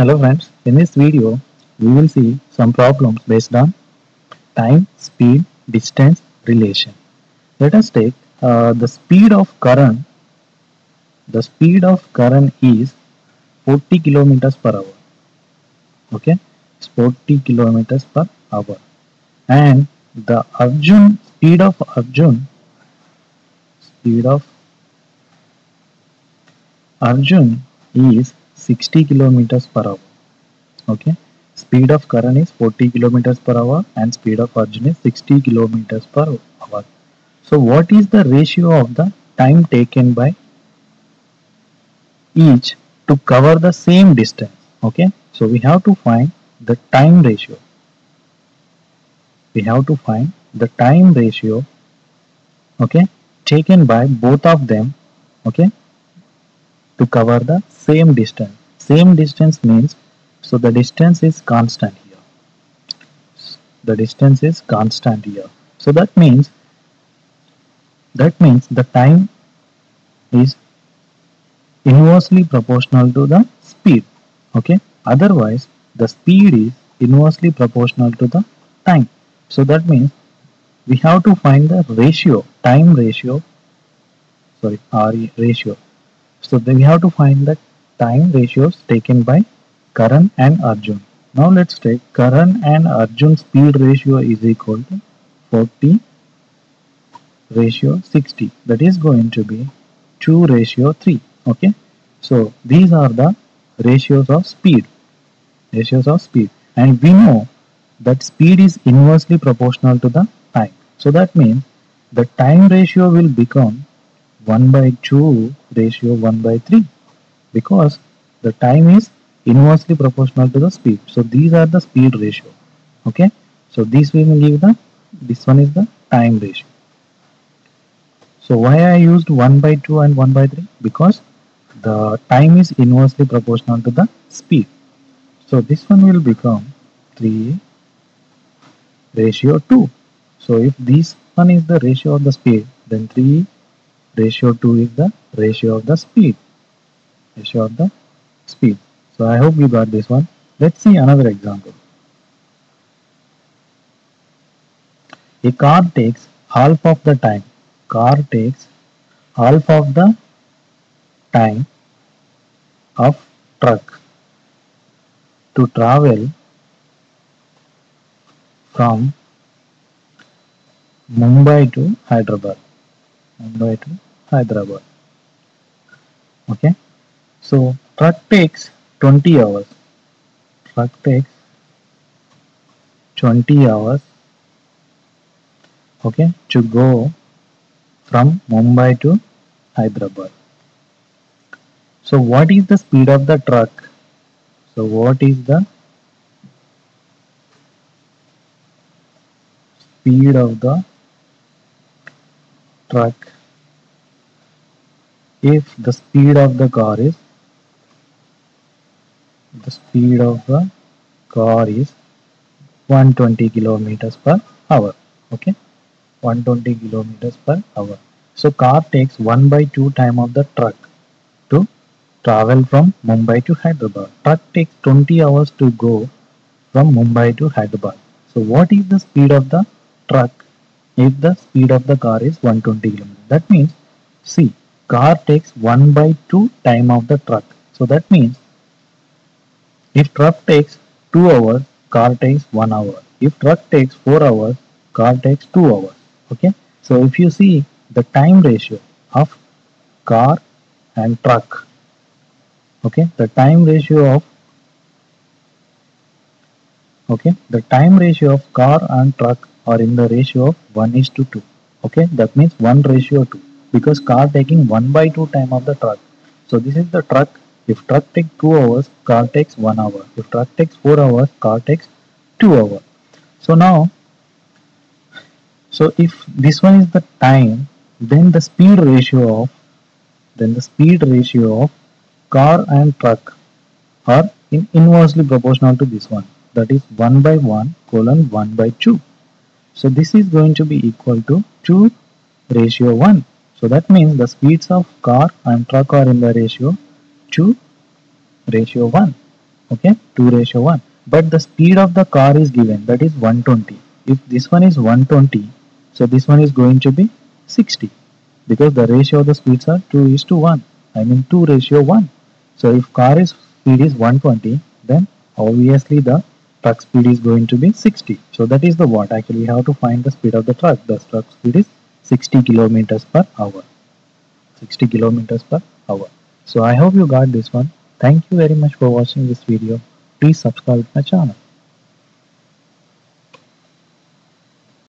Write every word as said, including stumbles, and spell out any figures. Hello friends, in this video we will see some problems based on time, speed, distance, relation. Let us take uh, the speed of current. The speed of current is forty kilometers per hour. Okay, it's forty kilometers per hour. And the Arjun, speed of Arjun, speed of Arjun is sixty kilometers per hour. Okay, speed of current is forty kilometers per hour and speed of Arjun is sixty kilometers per hour. So what is the ratio of the time taken by each to cover the same distance? Okay, so we have to find the time ratio. We have to find the time ratio, okay, taken by both of them, okay, to cover the same distance. Same distance means, so the distance is constant here. The distance is constant here. So that means, that means the time is inversely proportional to the speed. Okay. Otherwise, the speed is inversely proportional to the time. So that means we have to find the ratio, time ratio, sorry, R E ratio. So then we have to find the time ratios taken by Karan and Arjun. Now let's take Karan and Arjun speed ratio is equal to forty ratio sixty. That is going to be two ratio three. Okay. So these are the ratios of speed. Ratios of speed. And we know that speed is inversely proportional to the time. So that means the time ratio will become one by two ratio one by three, because the time is inversely proportional to the speed. So these are the speed ratio. Okay, so this we will give the, this one is the time ratio. So why I used one by two and one by three? Because the time is inversely proportional to the speed. So this one will become three ratio two. So if this one is the ratio of the speed, then three ratio two is the ratio of the speed. Ratio of the speed. So I hope you got this one. Let's see another example. A car takes half of the time. Car takes half of the time of truck to travel from Mumbai to Hyderabad. Mumbai to Hyderabad. Okay, so truck takes twenty hours. Truck takes twenty hours. Okay, to go from Mumbai to Hyderabad. So what is the speed of the truck? So what is the speed of the truck if the speed of the car is the speed of the car is one hundred twenty kilometers per hour? Okay, one hundred twenty kilometers per hour. So car takes one by two time of the truck to travel from Mumbai to Hyderabad. Truck takes twenty hours to go from Mumbai to Hyderabad. So what is the speed of the truck if the speed of the car is one hundred twenty kilometers? That means, see, car takes one by two time of the truck. So that means if truck takes two hours, car takes one hour. If truck takes four hours, car takes two hours. Okay. So if you see the time ratio of car and truck, okay, the time ratio of okay, the time ratio of car and truck are in the ratio of one is to two. Okay, that means one ratio two, because car taking one by two time of the truck. So this is the truck. If truck takes two hours, car takes one hour. If truck takes four hours, car takes two hours. So now, so if this one is the time, then the speed ratio of, then the speed ratio of car and truck are in inversely proportional to this one. That is one by one colon one by two. So this is going to be equal to two ratio one. So that means the speeds of car and truck are in the ratio two ratio one. okay, two ratio one, but the speed of the car is given, that is one twenty. If this one is one twenty, so this one is going to be sixty, because the ratio of the speeds are two is to one, I mean two ratio one. So if car is speed is one twenty, then obviously the truck speed is going to be sixty. So that is the what actually we have to find the speed of the truck. The truck speed is sixty kilometers per hour. sixty kilometers per hour. So I hope you got this one. Thank you very much for watching this video. Please subscribe to my channel.